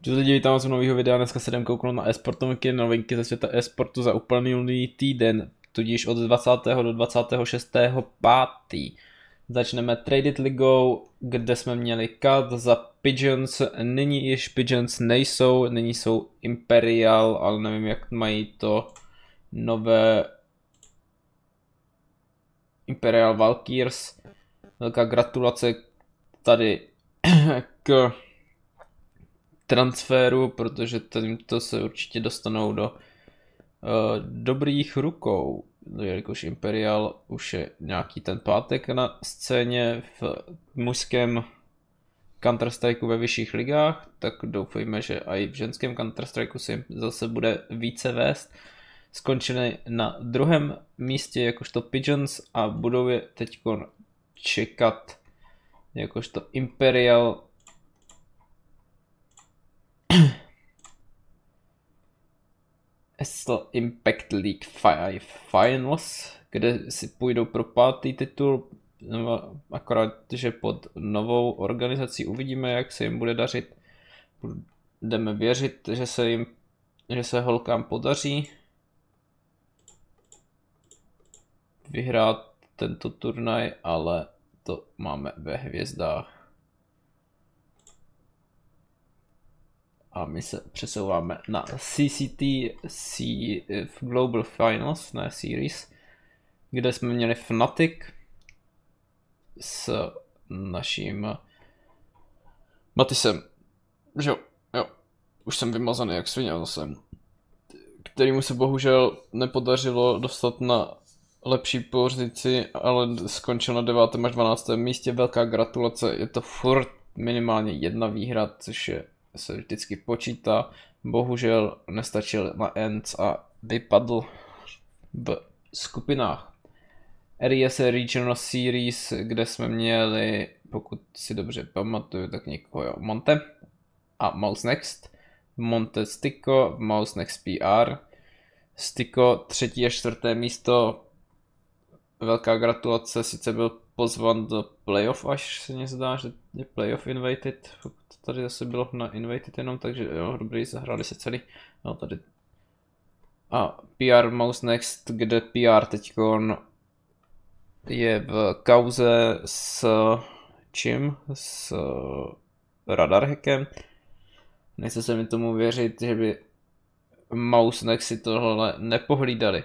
Čau lidi, vítám vás u nového videa. Dneska se jdem kouknout na e-sportovky, novinky ze světa e-sportu za úplný týden, tudíž od 20. do 26. 5. Začneme Traded ligou, kde jsme měli cut za Pigeons, nyní již Pigeons nejsou, nyní jsou Imperial, ale nevím jak mají to nové Imperial Valkyries. Velká gratulace tady k transferu, protože tímto se určitě dostanou do dobrých rukou, jelikož Imperial už je nějaký ten pátek na scéně v mužském Counter-Strikeu ve vyšších ligách, tak doufejme, že i v ženském Counter-Strikeu se jim zase bude více vést. Skončili na druhém místě jakožto Pigeons a budou je teď čekat jakožto Imperial. SL Impact League Finals, kde si půjdou pro 5. titul, akorát že pod novou organizací. Uvidíme, jak se jim bude dařit. Budeme věřit, že se holkám podaří vyhrát tento turnaj, ale to máme ve hvězdách. A my se přesouváme na CCT v Global Finals, ne Series, kde jsme měli Fnatic s naším Matissem. Jo, už jsem vymazaný jak svině zase. Kterýmu se bohužel nepodařilo dostat na lepší pozici, ale skončil na 9. až 12. místě. Velká gratulace, je to furt minimálně jedna výhra, což je se vždycky počítá, bohužel nestačil na ENDS a vypadl v skupinách. RS Regional Series, kde jsme měli, pokud si dobře pamatuju, tak někoho Monte a MOUZ NXT. Monte Stiko, MOUZ NXT PR. Stiko 3. a 4. místo. Velká gratulace, sice byl pozvan do playoff, až se mně zdá, že je playoff invited. Tady zase bylo na invited jenom, takže jo, dobrý, zahráli se celý. No, tady. A PR MOUZ NXT, kde PR teďkon je v kauze s čím? S radarhackem. Nechce se mi tomu věřit, že by MOUZ NXT si tohle nepohlídali.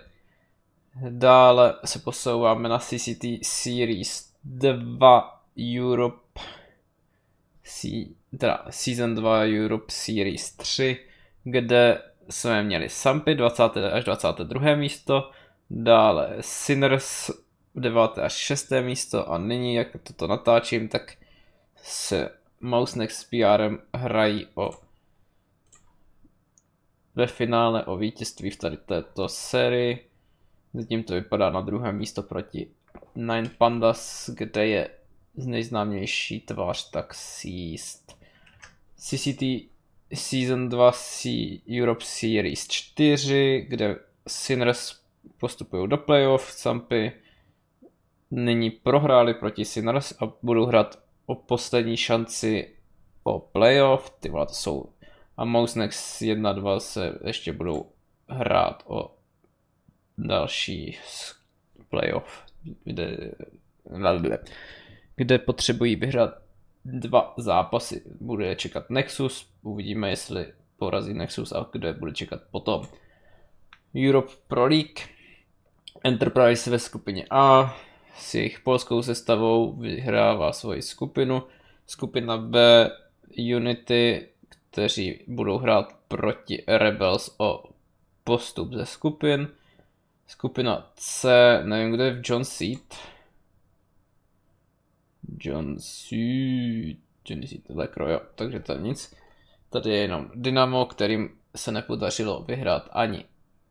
Dále se posouváme na CCT Series 2 Europe, teda Season 2 Europe Series 3, kde jsme měli Sampy 20. až 22. místo, dále Sinners 9. až 6. místo a nyní, jak toto natáčím, tak se MOUZ NXT s PRem hrají ve finále o vítězství v tady této sérii. Zatím to vypadá na druhé místo proti Nine Pandas, kde je nejznámější tvář, tak SEAST. CCT Season 2 Europe Series 4, kde Sinners postupují do playoff, Sampy nyní prohráli proti Sinners a budou hrát o poslední šanci o playoff, ty vole to jsou. A MOUZ NXT 1 2 se ještě budou hrát o další playoff, kde potřebují vyhrát 2 zápasy. Bude čekat Nexus, uvidíme, jestli porazí Nexus a kde bude čekat potom. Europe pro League, Enterprise ve skupině A s jejich polskou sestavou vyhrává svoji skupinu. Skupina B Unity, kteří budou hrát proti Rebels o postup ze skupin. Skupina C, nevím kde je, v John Seed, tohle krojo, takže to nic. Tady je jenom Dynamo, kterým se nepodařilo vyhrát ani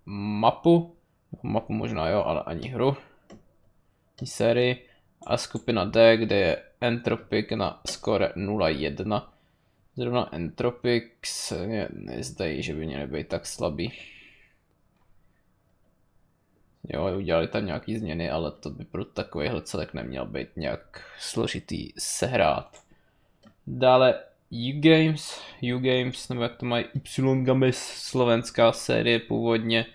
mapu možná jo, ale ani hru, ani sérii. A skupina D, kde je Entropiq na skóre 0-1. Zrovna Entropiq se mě nezdají, že by měli být tak slabý. Jo, udělali tam nějaký změny, ale to by pro takovýhle celek neměl být nějak složitý sehrát. Dále U-Games, nebo jak to mají, Y-Games, slovenská série původně.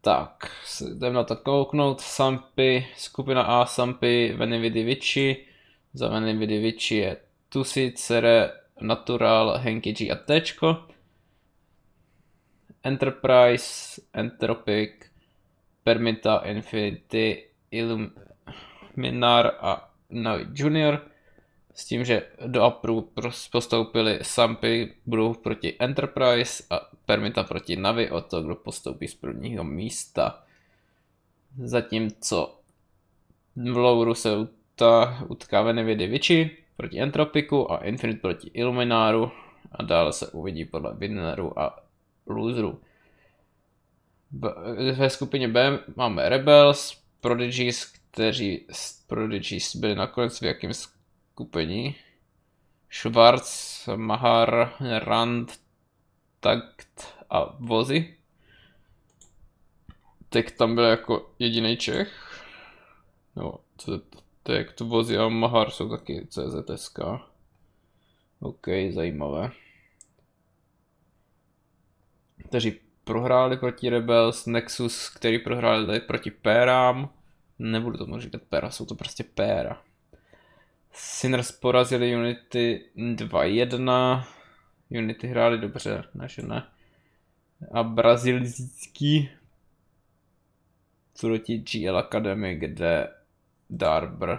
Tak, jdeme na to kouknout. Sampy, skupina A, Sampy, Veni Vidi. Za Veni Vidi je Tusi, Cere, Natural, Henky G a Tčko. Enterprise, Entropiq, Permita, Infinity, Illuminar a Novi Junior. S tím, že do Apru postoupili Sampy, budou proti Enterprise a Permita proti Navi o to, kdo postoupí z prvního místa. Zatímco v Louru se utká Veni Vidi proti Entropiku a Infinite proti Illuminaru a dále se uvidí podle Winneru a Loseru. Ve skupině B máme Rebels, Prodigies, kteří Prodigies byli nakonec v jakém skupení? Schwarz, Mahar, Rand, Takt a Vozy. Tak tam byl jako jediný Čech. No, to je jak to Vozy a Mahar jsou taky CZSK. OK, zajímavé. Kteří prohráli proti Rebels, Nexus, který prohráli tady proti Pérám. Nebudu tomu říkat Péra, jsou to prostě Péra. Sinners porazili Unity 2-1. Unity hráli dobře, naše ne. A brazilský proti GL Academy, kde Darbr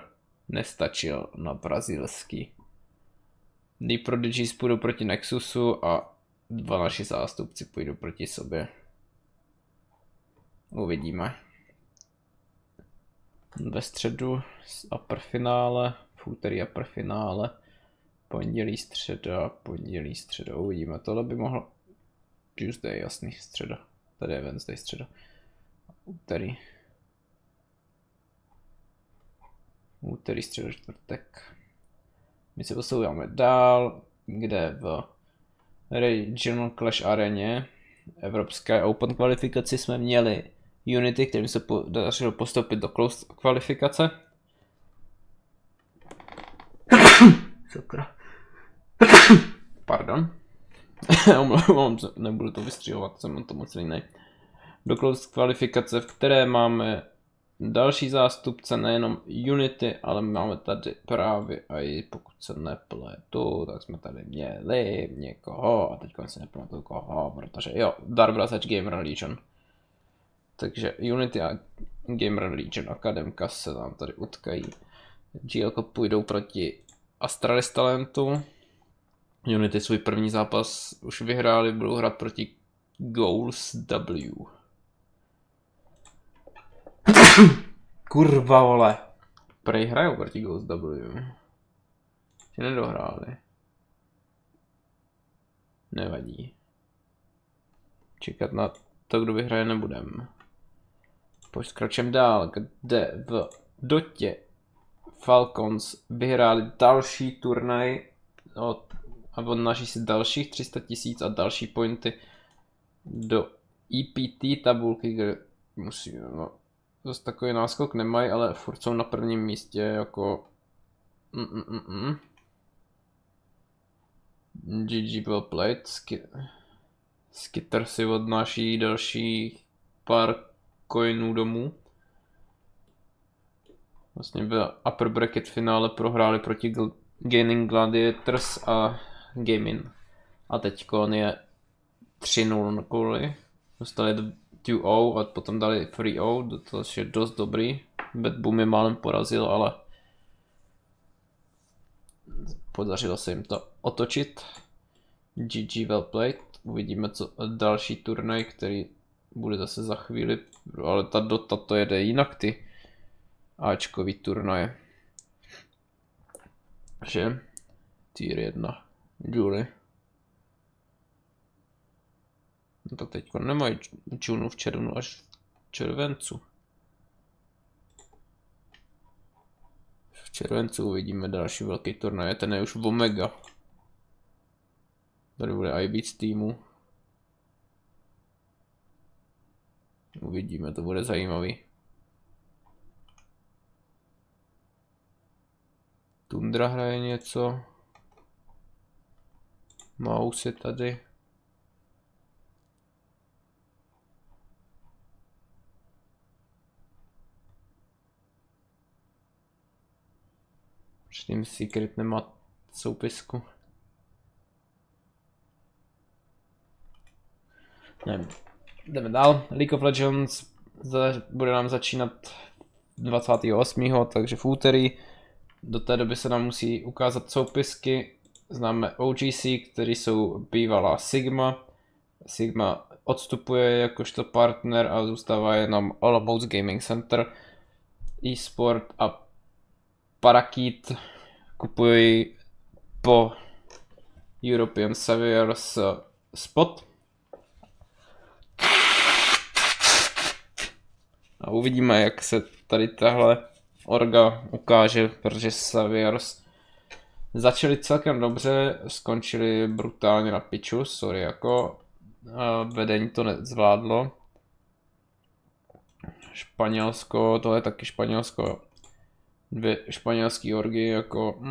nestačil na brazilský. The Prodigies půjdou proti Nexusu a dva naši zástupci půjdou proti sobě. Uvidíme. Ve středu a prfinále. V úterý a prfinále. Pondělí, středa, uvidíme. Tohle by mohlo... Tuesday, jasný, středa. Tady je Wednesday, středa. Úterý, středa, čtvrtek. My se posouváme dál, kde v Regional Clash areně evropské open kvalifikaci jsme měli Unity, kterým se podařilo postoupit do close kvalifikace. Sakra. Pardon. Omlouvám se, nebudu to vystřihovat, jsem na to moc línej. Do close kvalifikace, v které máme další zástupce, nejenom Unity, ale máme tady právě, a pokud se nepletu, tak jsme tady měli někoho, a teď se nepletu koho, protože jo, Darbra zač Gamer Legion. Takže Unity a Gamer Legion Akademka se nám tady utkají. GLK půjdou proti Astralis Talentu. Unity svůj první zápas už vyhráli, budou hrát proti Goals W. Kurva vole. Prej hrajou proti Ghost W. Ti nedohráli. Nevadí. Čekat na to, kdo vyhraje, nebudem. Pokračujeme dál, kde v Dotě Falcons vyhráli další turnaj a odnáší si dalších 300 tisíc a další pointy do EPT tabulky, kde musí... No, zase takový náskok nemají, ale furt jsou na prvním místě jako... GG well played. Skitter si odnáší dalších pár coinů domů. Vlastně v upper bracket finále prohráli proti Gaming Gladiators a Gaming. A teďkon je 3-0 na kouli. Dostali 2-0 a potom dali 3-0, to je dost dobrý. Bad Boom je málem porazil, ale podařilo se jim to otočit. GG well played. Uvidíme co další turnaj, který bude zase za chvíli, ale ta Dota to jede jinak ty Ačkový turnaje. Že? Tier 1. Jury. No to teď nemají čunu v červnu až v červencu. V červencu uvidíme další velký turnaj, ten je už v Omega. Tady bude i víc týmu. Uvidíme, to bude zajímavý. Tundra hraje něco. Mouse je tady. Tím Secret nemá soupisku. Ne, jdeme dál. League of Legends bude nám začínat 28. takže v úterý. Do té doby se nám musí ukázat soupisky. Známe OGC, který jsou bývalá Sigma. Sigma odstupuje jakožto partner a zůstává jenom All About Gaming Center, eSport a Parakit kupují po European Series spot. A uvidíme, jak se tady tahle orga ukáže, protože Saviors začali celkem dobře, skončili brutálně na piču, sorry, jako vedení to nezvládlo. Španělsko, tohle je taky Španělsko. Dvě španělské orgy jako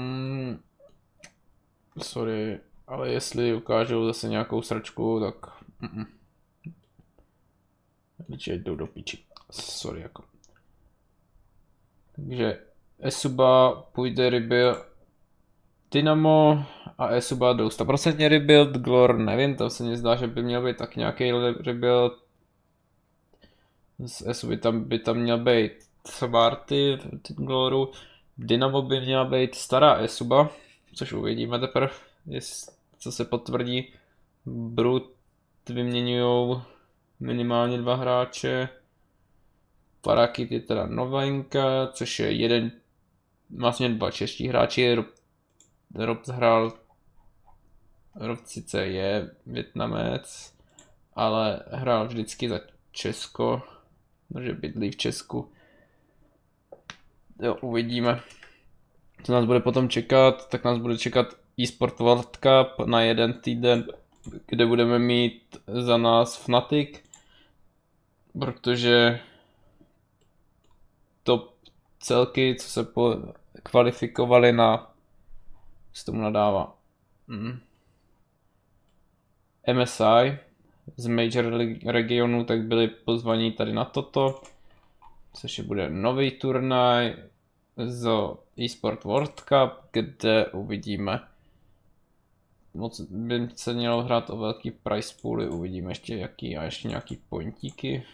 sorry, ale jestli ukážou zase nějakou sračku, tak že jdou do piči, sorry jako. Takže Esuba půjde rebuild Dynamo a Esuba jdou 100% rebuild, Glor nevím, tam se mi zdá, že by měl být tak nějaký rebuild. Z Esuby tam by tam měl být Smarty v Gloru, Dynamo by měla být stará Esuba, což uvidíme teprve, co se potvrdí. Brut vyměňují minimálně dva hráče. Parakit je teda novinka, což je jeden, vlastně dva čeští hráči. Rob sice je Vietnamec, ale hrál vždycky za Česko, protože bydlí v Česku. Jo, uvidíme, co nás bude potom čekat, tak nás bude čekat eSport World Cup na jeden týden, kde budeme mít za nás Fnatic, protože top celky, co se kvalifikovali na, se tomu nadává, MSI z major regionu, tak byli pozvaní tady na toto, což bude nový turnaj z eSport World Cup, kde uvidíme. Moc by se mělo hrát o velký price pooly, uvidíme ještě jaký a ještě nějaký pointíky.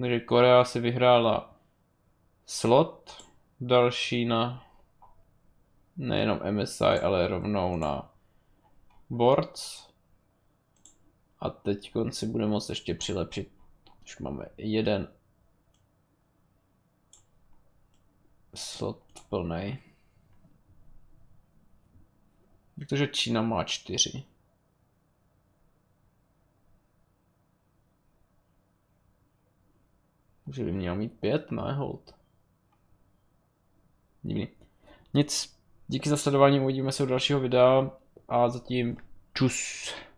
Takže Korea si vyhrála slot další na nejenom MSI, ale rovnou na boards. A teď si bude moct ještě přilepšit. Už máme jeden slot plný. Protože Čína má 4. Že by měl mít 5, ne, hold. Divný. Nic, díky za sledování, uvidíme se u dalšího videa a zatím čus.